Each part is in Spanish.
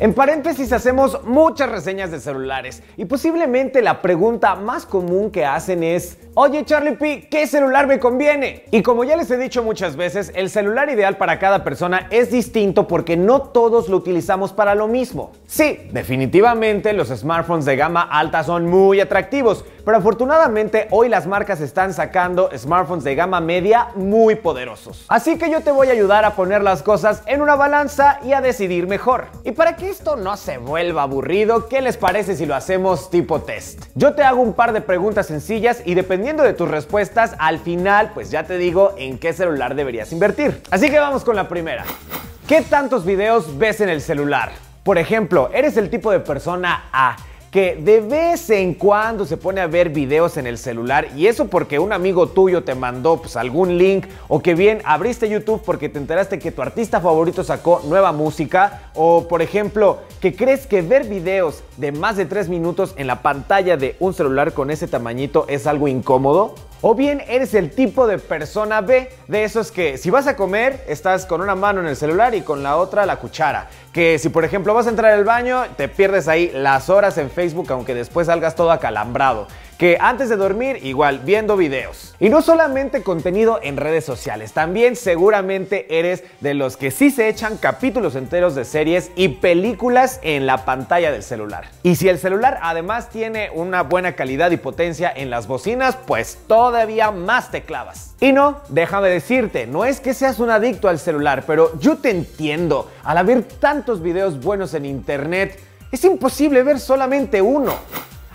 En paréntesis hacemos muchas reseñas de celulares y posiblemente la pregunta más común que hacen es: oye Charlie P, ¿qué celular me conviene? Y como ya les he dicho muchas veces, el celular ideal para cada persona es distinto porque no todos lo utilizamos para lo mismo. Sí, definitivamente los smartphones de gama alta son muy atractivos, pero afortunadamente hoy las marcas están sacando smartphones de gama media muy poderosos. Así que yo te voy a ayudar a poner las cosas en una balanza y a decidir mejor. Y para que esto no se vuelva aburrido, ¿qué les parece si lo hacemos tipo test? Yo te hago un par de preguntas sencillas y dependiendo de tus respuestas, al final pues ya te digo en qué celular deberías invertir. Así que vamos con la primera. ¿Qué tantos videos ves en el celular? Por ejemplo, ¿eres el tipo de persona A que de vez en cuando se pone a ver videos en el celular, y eso porque un amigo tuyo te mandó pues algún link, o que bien abriste YouTube porque te enteraste que tu artista favorito sacó nueva música, o por ejemplo que crees que ver videos de más de 3 minutos en la pantalla de un celular con ese tamañito es algo incómodo? O bien eres el tipo de persona B, de esos que si vas a comer estás con una mano en el celular y con la otra la cuchara, que si por ejemplo vas a entrar al baño te pierdes ahí las horas en Facebook aunque después salgas todo acalambrado, que antes de dormir igual viendo videos. Y no solamente contenido en redes sociales, también seguramente eres de los que sí se echan capítulos enteros de series y películas en la pantalla del celular. Y si el celular además tiene una buena calidad y potencia en las bocinas, pues todavía más te clavas. Y no, déjame decirte, no es que seas un adicto al celular, pero yo te entiendo. Al haber tantos videos buenos en internet, es imposible ver solamente uno.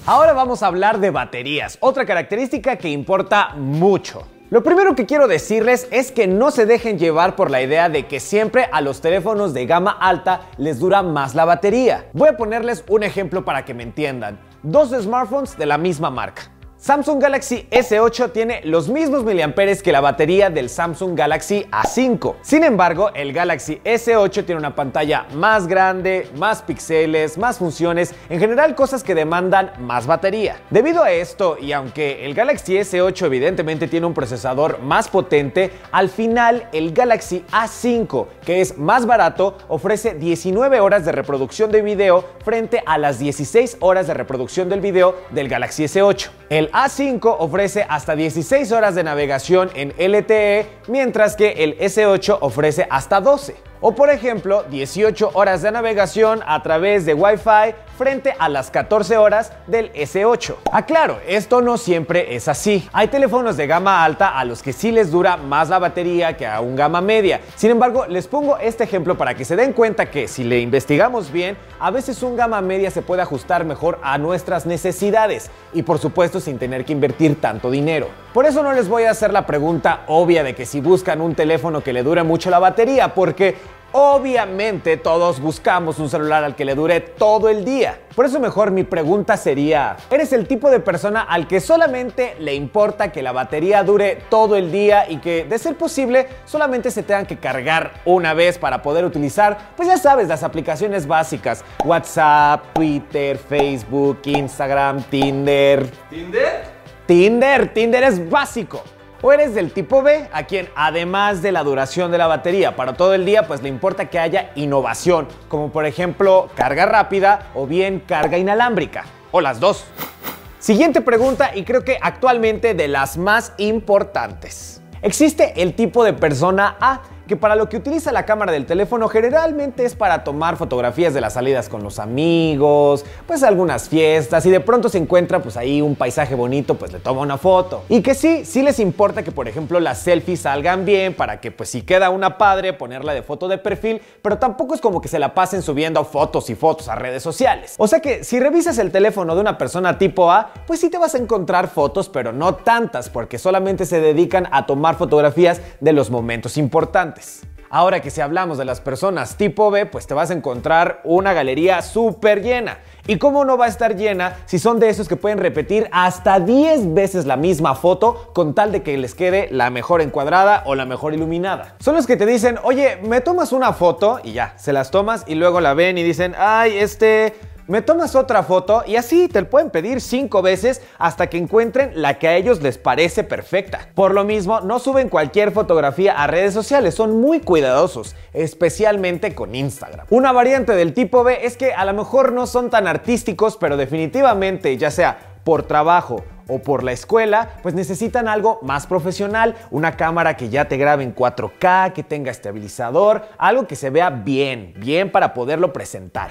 Ahora vamos a hablar de baterías, otra característica que importa mucho. Lo primero que quiero decirles es que no se dejen llevar por la idea de que siempre a los teléfonos de gama alta les dura más la batería. Voy a ponerles un ejemplo para que me entiendan. Dos smartphones de la misma marca. Samsung Galaxy S8 tiene los mismos miliamperes que la batería del Samsung Galaxy A5. Sin embargo, el Galaxy S8 tiene una pantalla más grande, más píxeles, más funciones, en general cosas que demandan más batería. Debido a esto, y aunque el Galaxy S8 evidentemente tiene un procesador más potente, al final el Galaxy A5, que es más barato, ofrece 19 horas de reproducción de video frente a las 16 horas de reproducción del video del Galaxy S8. El A5 ofrece hasta 16 horas de navegación en LTE, mientras que el S8 ofrece hasta 12. O por ejemplo, 18 horas de navegación a través de Wi-Fi frente a las 14 horas del S8. Aclaro, esto no siempre es así. Hay teléfonos de gama alta a los que sí les dura más la batería que a un gama media. Sin embargo, les pongo este ejemplo para que se den cuenta que si le investigamos bien, a veces un gama media se puede ajustar mejor a nuestras necesidades y por supuesto sin tener que invertir tanto dinero. Por eso no les voy a hacer la pregunta obvia de que si buscan un teléfono que le dure mucho la batería, porque obviamente todos buscamos un celular al que le dure todo el día. Por eso mejor mi pregunta sería: ¿eres el tipo de persona al que solamente le importa que la batería dure todo el día y que, de ser posible, solamente se tengan que cargar una vez para poder utilizar, pues ya sabes, las aplicaciones básicas? WhatsApp, Twitter, Facebook, Instagram, Tinder. ¿Tinder? Tinder es básico. ¿O eres del tipo B, a quien además de la duración de la batería para todo el día, pues le importa que haya innovación, como por ejemplo carga rápida o bien carga inalámbrica, o las dos? Siguiente pregunta, y creo que actualmente de las más importantes. Existe el tipo de persona A, que para lo que utiliza la cámara del teléfono generalmente es para tomar fotografías de las salidas con los amigos, pues algunas fiestas, y de pronto se encuentra pues ahí un paisaje bonito, pues le toma una foto. Y que sí les importa que por ejemplo las selfies salgan bien, para que pues si queda una padre ponerla de foto de perfil, pero tampoco es como que se la pasen subiendo fotos y fotos a redes sociales. O sea que si revisas el teléfono de una persona tipo A, pues sí te vas a encontrar fotos, pero no tantas, porque solamente se dedican a tomar fotografías de los momentos importantes. Ahora que si hablamos de las personas tipo B, pues te vas a encontrar una galería súper llena. ¿Y cómo no va a estar llena si son de esos que pueden repetir hasta 10 veces la misma foto con tal de que les quede la mejor encuadrada o la mejor iluminada? Son los que te dicen: oye, ¿me tomas una foto? Y ya, se las tomas y luego la ven y dicen: ay, me tomas otra foto, y así te lo pueden pedir 5 veces hasta que encuentren la que a ellos les parece perfecta. Por lo mismo, no suben cualquier fotografía a redes sociales, son muy cuidadosos, especialmente con Instagram. Una variante del tipo B es que a lo mejor no son tan artísticos, pero definitivamente, ya sea por trabajo o por la escuela, pues necesitan algo más profesional, una cámara que ya te grabe en 4K, que tenga estabilizador, algo que se vea bien, bien para poderlo presentar.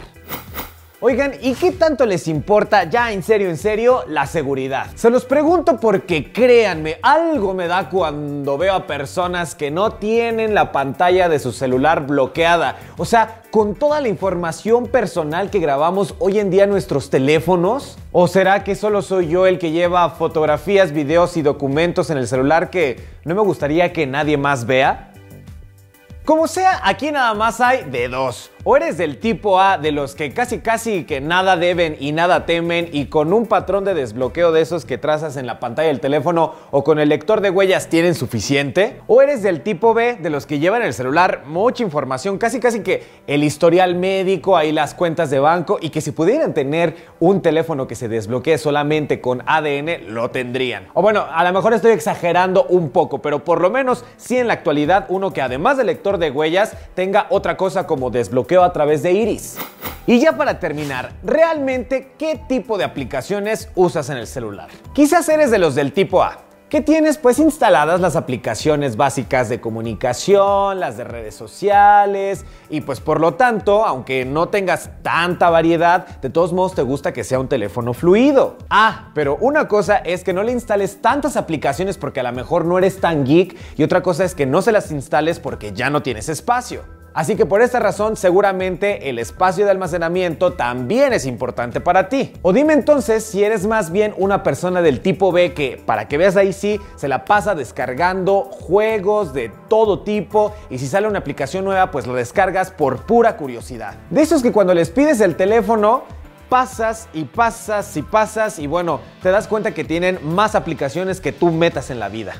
Oigan, ¿y qué tanto les importa, ya en serio, la seguridad? Se los pregunto porque, créanme, algo me da cuando veo a personas que no tienen la pantalla de su celular bloqueada. O sea, con toda la información personal que grabamos hoy en día en nuestros teléfonos. ¿O será que solo soy yo el que lleva fotografías, videos y documentos en el celular que no me gustaría que nadie más vea? Como sea, aquí nada más hay de dos. O eres del tipo A, de los que casi que nada deben y nada temen, y con un patrón de desbloqueo de esos que trazas en la pantalla del teléfono o con el lector de huellas tienen suficiente. O eres del tipo B, de los que llevan el celular mucha información, casi que el historial médico, ahí las cuentas de banco, y que si pudieran tener un teléfono que se desbloquee solamente con ADN, lo tendrían. O bueno, a lo mejor estoy exagerando un poco, pero por lo menos sí en la actualidad uno que además del lector de huellas tenga otra cosa como desbloqueo a través de iris. Y ya para terminar, ¿realmente qué tipo de aplicaciones usas en el celular? Quizás eres de los del tipo A, que tienes pues instaladas las aplicaciones básicas de comunicación, las de redes sociales, y pues por lo tanto, aunque no tengas tanta variedad, de todos modos te gusta que sea un teléfono fluido. Ah, pero una cosa es que no le instales tantas aplicaciones porque a lo mejor no eres tan geek, y otra cosa es que no se las instales porque ya no tienes espacio. Así que por esta razón seguramente el espacio de almacenamiento también es importante para ti. O dime entonces si eres más bien una persona del tipo B que, para que veas ahí sí, se la pasa descargando juegos de todo tipo y si sale una aplicación nueva pues lo descargas por pura curiosidad. De esos que cuando les pides el teléfono pasas y pasas y pasas y bueno, te das cuenta que tienen más aplicaciones que tú metas en la vida.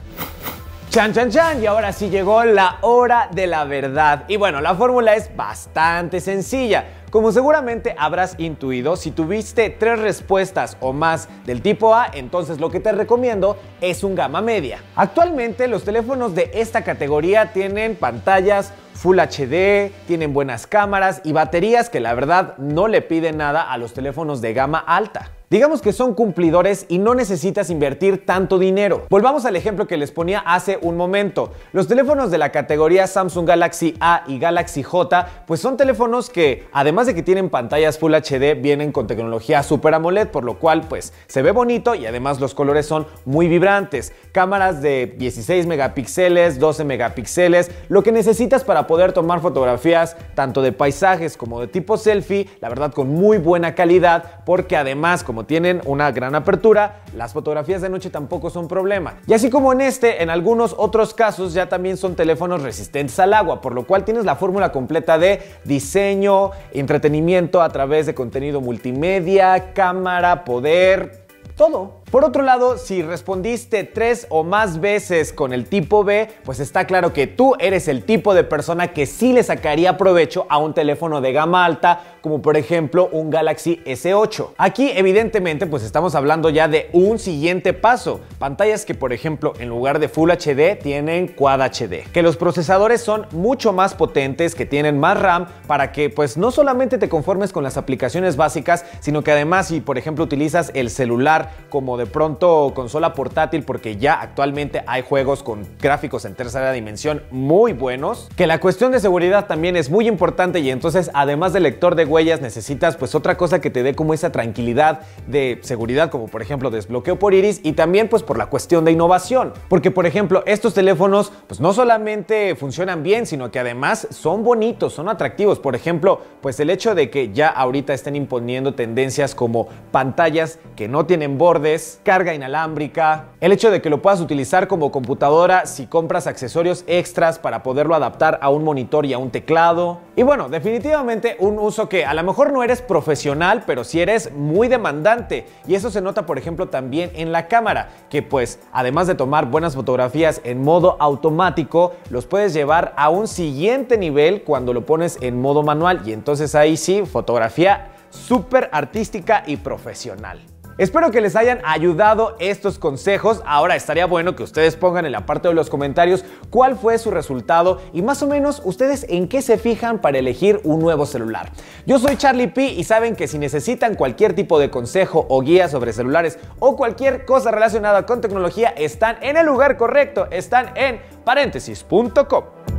¡Chan, chan, chan! Y ahora sí llegó la hora de la verdad. Y bueno, la fórmula es bastante sencilla. Como seguramente habrás intuido, si tuviste 3 respuestas o más del tipo A, entonces lo que te recomiendo es un gama media. Actualmente los teléfonos de esta categoría tienen pantallas Full HD, tienen buenas cámaras y baterías que la verdad no le piden nada a los teléfonos de gama alta. Digamos que son cumplidores y no necesitas invertir tanto dinero. Volvamos al ejemplo que les ponía hace un momento. Los teléfonos de la categoría Samsung Galaxy A y Galaxy J, pues son teléfonos que además de que tienen pantallas Full HD, vienen con tecnología Super AMOLED, por lo cual pues se ve bonito y además los colores son muy vibrantes. Cámaras de 16 megapíxeles, 12 megapíxeles, lo que necesitas para poder tomar fotografías tanto de paisajes como de tipo selfie, la verdad con muy buena calidad, porque además como tienen una gran apertura, las fotografías de noche tampoco son problema. Y así como en este, en algunos otros casos ya también son teléfonos resistentes al agua, por lo cual tienes la fórmula completa de diseño, entretenimiento a través de contenido multimedia, cámara, poder, todo. Por otro lado, si respondiste 3 o más veces con el tipo B, pues está claro que tú eres el tipo de persona que sí le sacaría provecho a un teléfono de gama alta, como por ejemplo un Galaxy S8. Aquí evidentemente pues estamos hablando ya de un siguiente paso. Pantallas que por ejemplo en lugar de Full HD tienen Quad HD. Que los procesadores son mucho más potentes, que tienen más RAM para que pues no solamente te conformes con las aplicaciones básicas, sino que además si por ejemplo utilizas el celular como de pronto consola portátil porque ya actualmente hay juegos con gráficos en tercera dimensión muy buenos, que la cuestión de seguridad también es muy importante y entonces además del lector de huellas necesitas pues otra cosa que te dé como esa tranquilidad de seguridad como por ejemplo desbloqueo por iris y también pues por la cuestión de innovación, porque por ejemplo estos teléfonos pues no solamente funcionan bien sino que además son bonitos, son atractivos, por ejemplo pues el hecho de que ya ahorita estén imponiendo tendencias como pantallas que no tienen bordes, carga inalámbrica, el hecho de que lo puedas utilizar como computadora si compras accesorios extras para poderlo adaptar a un monitor y a un teclado. Y bueno, definitivamente un uso que a lo mejor no eres profesional, pero sí eres muy demandante. Y eso se nota, por ejemplo, también en la cámara, que pues además de tomar buenas fotografías en modo automático, los puedes llevar a un siguiente nivel cuando lo pones en modo manual. Y entonces ahí sí, fotografía súper artística y profesional. Espero que les hayan ayudado estos consejos. Ahora estaría bueno que ustedes pongan en la parte de los comentarios cuál fue su resultado y más o menos ustedes en qué se fijan para elegir un nuevo celular. Yo soy Charlie P y saben que si necesitan cualquier tipo de consejo o guía sobre celulares o cualquier cosa relacionada con tecnología, están en el lugar correcto, están en paréntesis.com.